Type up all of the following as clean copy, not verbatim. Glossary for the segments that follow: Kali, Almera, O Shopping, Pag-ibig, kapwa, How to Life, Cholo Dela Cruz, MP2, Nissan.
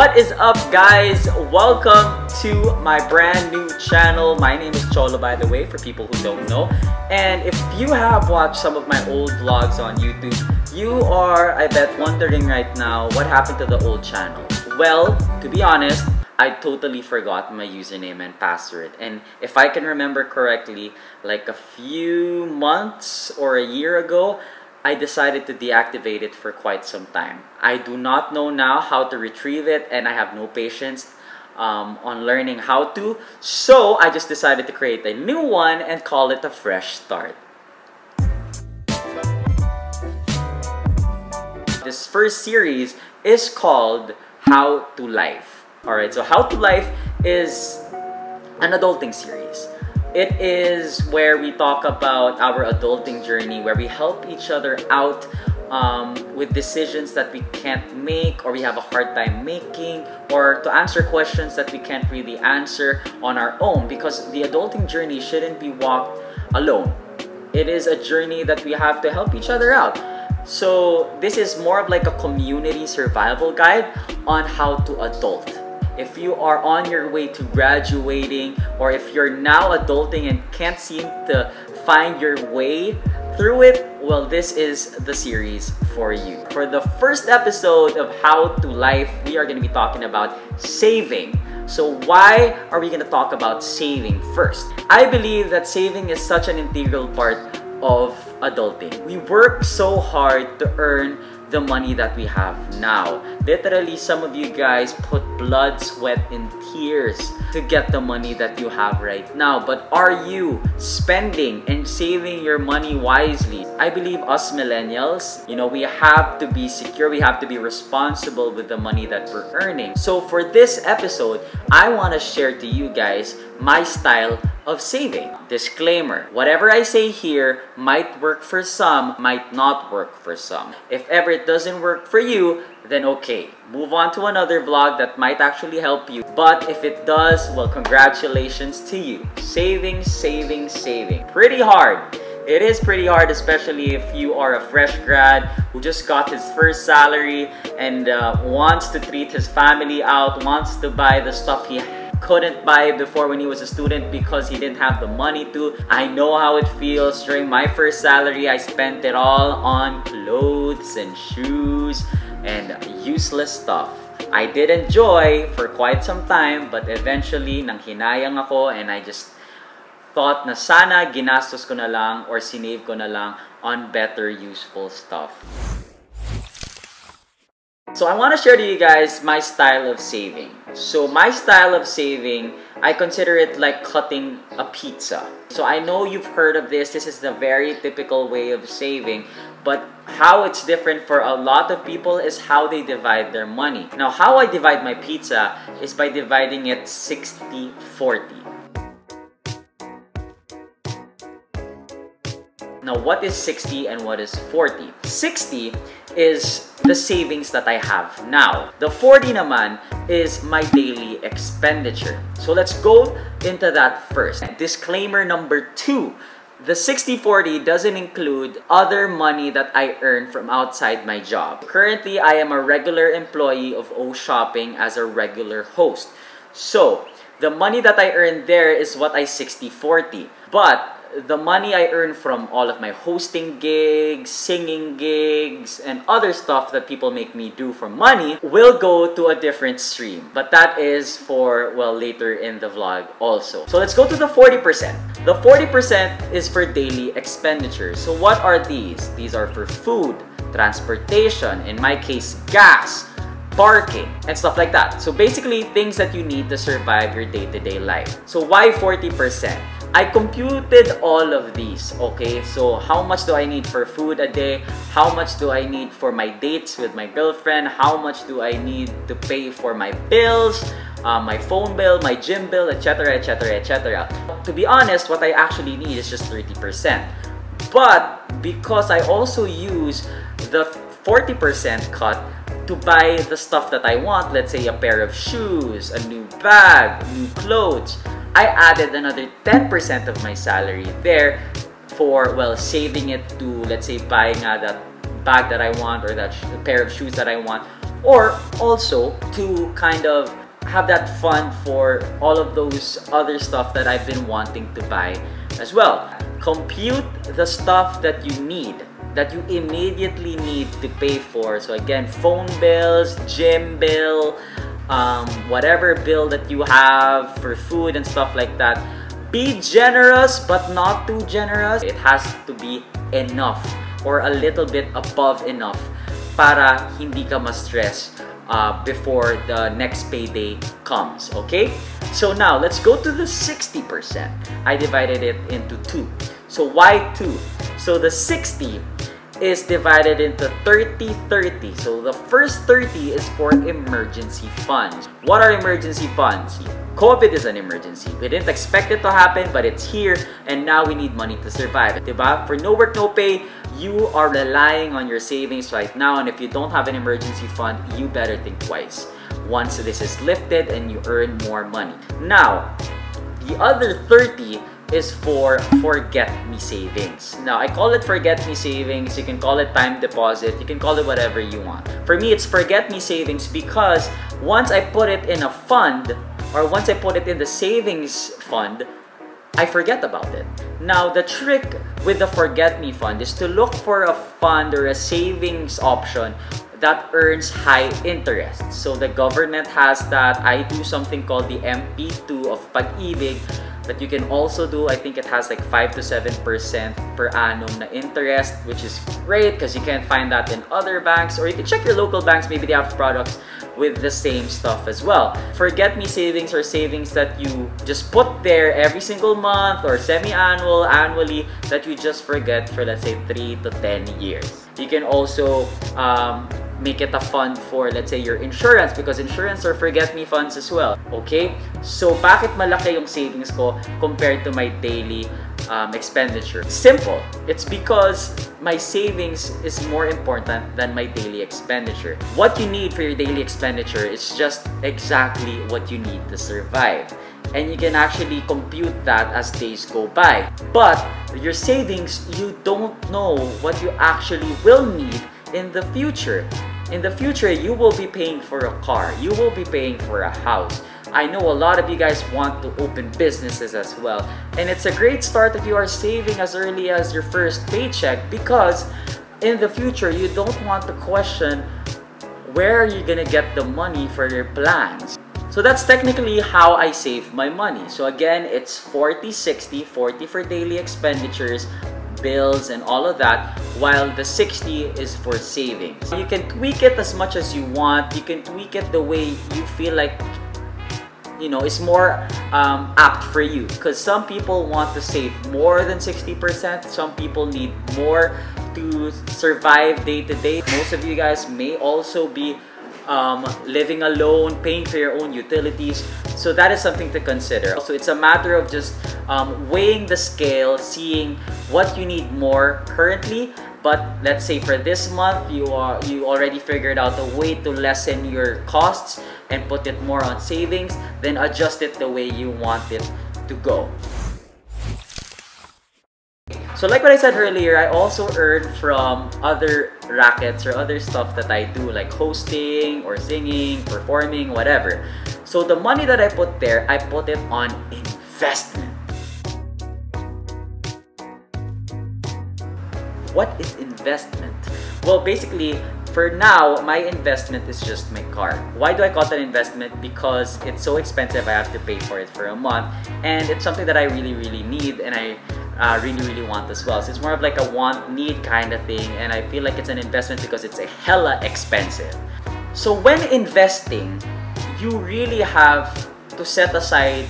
What is up, guys? Welcome to my brand new channel. My name is Cholo, by the way, for people who don't know. And if you have watched some of my old vlogs on YouTube, you are, I bet, wondering right now what happened to the old channel. Well, to be honest, I totally forgot my username and password. And if I can remember correctly, like a few months or a year ago, I decided to deactivate it for quite some time. I do not know now how to retrieve it, and I have no patience on learning how to. So I just decided to create a new one and call it a fresh start. This first series is called How to Life. Alright, so How to Life is an adulting series. It is where we talk about our adulting journey, where we help each other out with decisions that we can't make or we have a hard time making, or to answer questions that we can't really answer on our own, because the adulting journey shouldn't be walked alone. It is a journey that we have to help each other out. So this is more of like a community survival guide on how to adult. If you are on your way to graduating, or if you're now adulting and can't seem to find your way through it, well, this is the series for you. For the first episode of How to Life, we are going to be talking about saving. So why are we going to talk about saving first? I believe that saving is such an integral part of adulting. We work so hard to earn the money that we have now. Literally, some of you guys put blood, sweat, and tears to get the money that you have right now. But are you spending and saving your money wisely? I believe us millennials, you know, we have to be secure. We have to be responsible with the money that we're earning. So for this episode, I want to share to you guys my style of saving. Disclaimer, whatever I say here might work for some, might not work for some. If ever it doesn't work for you, then okay, move on to another vlog that might actually help you. But if it does, well, congratulations to you. Saving, saving, saving. Pretty hard. It is pretty hard, especially if you are a fresh grad who just got his first salary and wants to treat his family out, wants to buy the stuff he couldn't buy before when he was a student because he didn't have the money to. I know how it feels. During my first salary, I spent it all on clothes and shoes and useless stuff. I did enjoy for quite some time, but eventually, nang hinayang ako, and I just thought na sana ginastos ko na lang or sinave ko na lang on better useful stuff. So I want to share to you guys my style of saving. So my style of saving, I consider it like cutting a pizza. So I know you've heard of this. This is the very typical way of saving. But how it's different for a lot of people is how they divide their money. Now, how I divide my pizza is by dividing it 60-40. Now, what is 60 and what is 40? 60 is the savings that I have now. The 40 naman is my daily expenditure. So let's go into that first. Disclaimer number 2. The 60-40 doesn't include other money that I earn from outside my job. Currently, I am a regular employee of O Shopping as a regular host. So the money that I earn there is what I 60-40. But the money I earn from all of my hosting gigs, singing gigs, and other stuff that people make me do for money will go to a different stream. But that is for, well, later in the vlog also. So let's go to the 40%. The 40% is for daily expenditures. So what are these? These are for food, transportation, in my case, gas, parking, and stuff like that. So basically, things that you need to survive your day-to-day life. So why 40%? I computed all of these, okay? So how much do I need for food a day? How much do I need for my dates with my girlfriend? How much do I need to pay for my bills? My phone bill, my gym bill, etc, etc, etc. To be honest, what I actually need is just 30%. But because I also use the 40% cut to buy the stuff that I want, let's say a pair of shoes, a new bag, new clothes, I added another 10% of my salary there for, well, saving it to, let's say, buy nga that bag that I want or that pair of shoes that I want or also to kind of have that fund for all of those other stuff that I've been wanting to buy as well. Compute the stuff that you need, that you immediately need to pay for. So again, phone bills, gym bill, whatever bill that you have for food and stuff like that. Be generous but not too generous. It has to be enough or a little bit above enough para hindi ka ma-stress before the next payday comes, okay? So now, let's go to the 60%. I divided it into 2. So why 2? So the 60 is divided into 30-30. So the first 30 is for emergency funds. What are emergency funds? COVID is an emergency. We didn't expect it to happen, but it's here, and now we need money to survive. Diba? For no work, no pay, you are relying on your savings right now, and if you don't have an emergency fund, you better think twice once this is lifted and you earn more money. Now, the other 30 is for forget me savings. Now, I call it forget me savings. You can call it time deposit. You can call it whatever you want. For me, it's forget me savings because once I put it in a fund, or once I put it in the savings fund, I forget about it. Now, the trick with the forget me fund is to look for a fund or a savings option that earns high interest. So the government has that. I do something called the MP2 of Pag-ibig that you can also do. I think it has like 5 to 7% per annum na interest, which is great because you can't find that in other banks, or you can check your local banks. Maybe they have products with the same stuff as well. Forget me savings are savings that you just put there every single month or semi-annual, annually, that you just forget for, let's say, 3 to 10 years. You can also make it a fund for, let's say, your insurance, because insurance are forget me funds as well. Okay, so bakit malaki yung savings ko compared to my daily expenditure? Simple. It's because my savings is more important than my daily expenditure. What you need for your daily expenditure is just exactly what you need to survive, and you can actually compute that as days go by. But your savings, you don't know what you actually will need in the future. In the future, you will be paying for a car. You will be paying for a house. I know a lot of you guys want to open businesses as well. And it's a great start if you are saving as early as your first paycheck, because in the future, you don't want to question where are you gonna get the money for your plans. So that's technically how I save my money. So again, it's 40-60, 40 for daily expenditures, bills and all of that, while the 60 is for savings. You can tweak it as much as you want. You can tweak it the way you feel like, you know, it's more apt for you, because some people want to save more than 60%. Some people need more to survive day to day. Most of you guys may also be living alone, paying for your own utilities. So that is something to consider. So it's a matter of just weighing the scale, seeing what you need more currently. But let's say for this month, you already figured out a way to lessen your costs and put it more on savings, then adjust it the way you want it to go. So like what I said earlier, I also earn from other rackets or other stuff that I do, like hosting or singing, performing, whatever. So the money that I put there, I put it on investment. What is investment? Well, basically, for now, my investment is just my car. Why do I call it an investment? Because it's so expensive, I have to pay for it for a month. And it's something that I really, really need, and I really, really want as well. So it's more of like a want, need kind of thing. And I feel like it's an investment because it's a hella expensive. So when investing, you really have to set aside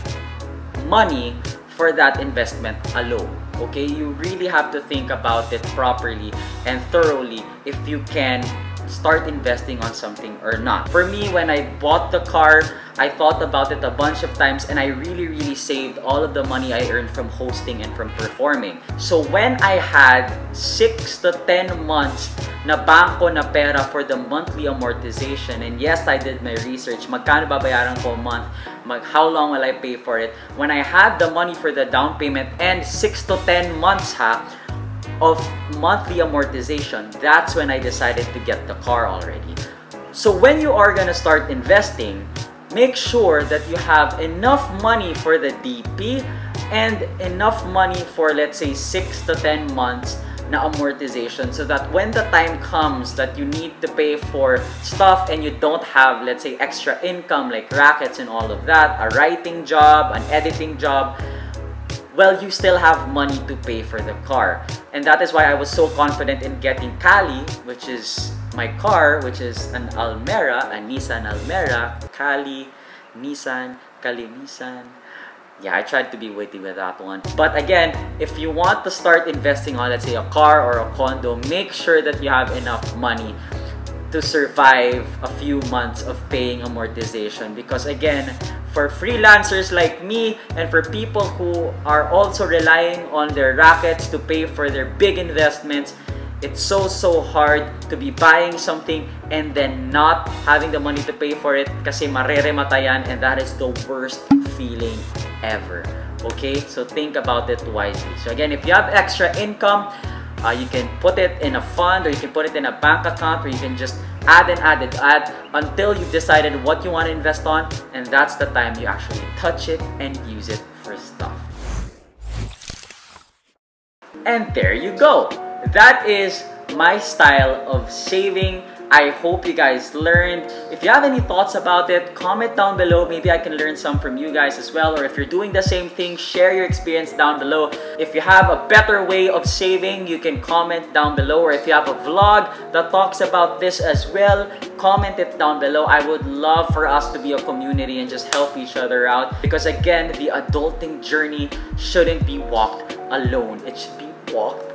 money for that investment alone. Okay, you really have to think about it properly and thoroughly if you can start investing on something or not. For me, when I bought the car, I thought about it a bunch of times, and I really, really saved all of the money I earned from hosting and from performing. So when I had 6 to 10 months na bangko na pera for the monthly amortization, and yes, I did my research, magkano babayaran ko a month, how long will I pay for it? When I had the money for the down payment and 6 to 10 months of monthly amortization, that's when I decided to get the car already. So when you are gonna start investing, make sure that you have enough money for the DP and enough money for, let's say, 6 to 10 months na amortization, so that when the time comes that you need to pay for stuff and you don't have, let's say, extra income like rackets and all of that, a writing job, an editing job, well, you still have money to pay for the car. And that is why I was so confident in getting Kali, which is my car, which is an Almera, a Nissan Almera. Kali, Nissan, Kali, Nissan. Yeah, I tried to be witty with that one. But again, if you want to start investing on, let's say, a car or a condo, make sure that you have enough money to survive a few months of paying amortization. Because again, for freelancers like me and for people who are also relying on their rackets to pay for their big investments, it's so hard to be buying something and then not having the money to pay for it kasi marerematayan, and that is the worst feeling ever. Okay, so think about it wisely. So again, if you have extra income, you can put it in a fund, or you can put it in a bank account, or you can just add and add and add until you've decided what you want to invest on, and that's the time you actually touch it and use it for stuff. And there you go. That is my style of saving. I hope you guys learned. If you have any thoughts about it, comment down below. Maybe I can learn some from you guys as well. Or if you're doing the same thing, share your experience down below. If you have a better way of saving, you can comment down below. Or if you have a vlog that talks about this as well, comment it down below. I would love for us to be a community and just help each other out. Because again, the adulting journey shouldn't be walked alone. It should be walked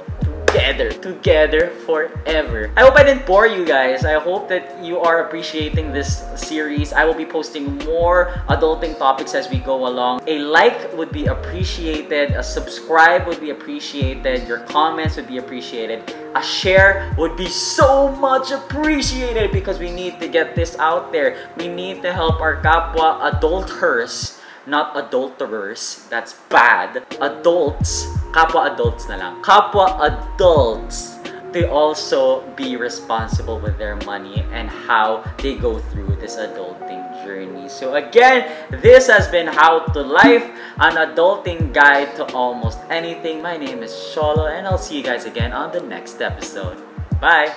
together forever. I hope I didn't bore you guys. I hope that you are appreciating this series. I will be posting more adulting topics as we go along. A like would be appreciated. A subscribe would be appreciated. Your comments would be appreciated. A share would be so much appreciated, because we need to get this out there. We need to help our kapwa adulters, not adulterers. That's bad. Adults. Kapwa adults na lang. Kapwa adults, they also be responsible with their money and how they go through this adulting journey. So again, this has been How to Life, an adulting guide to almost anything. My name is Cholo, and I'll see you guys again on the next episode. Bye!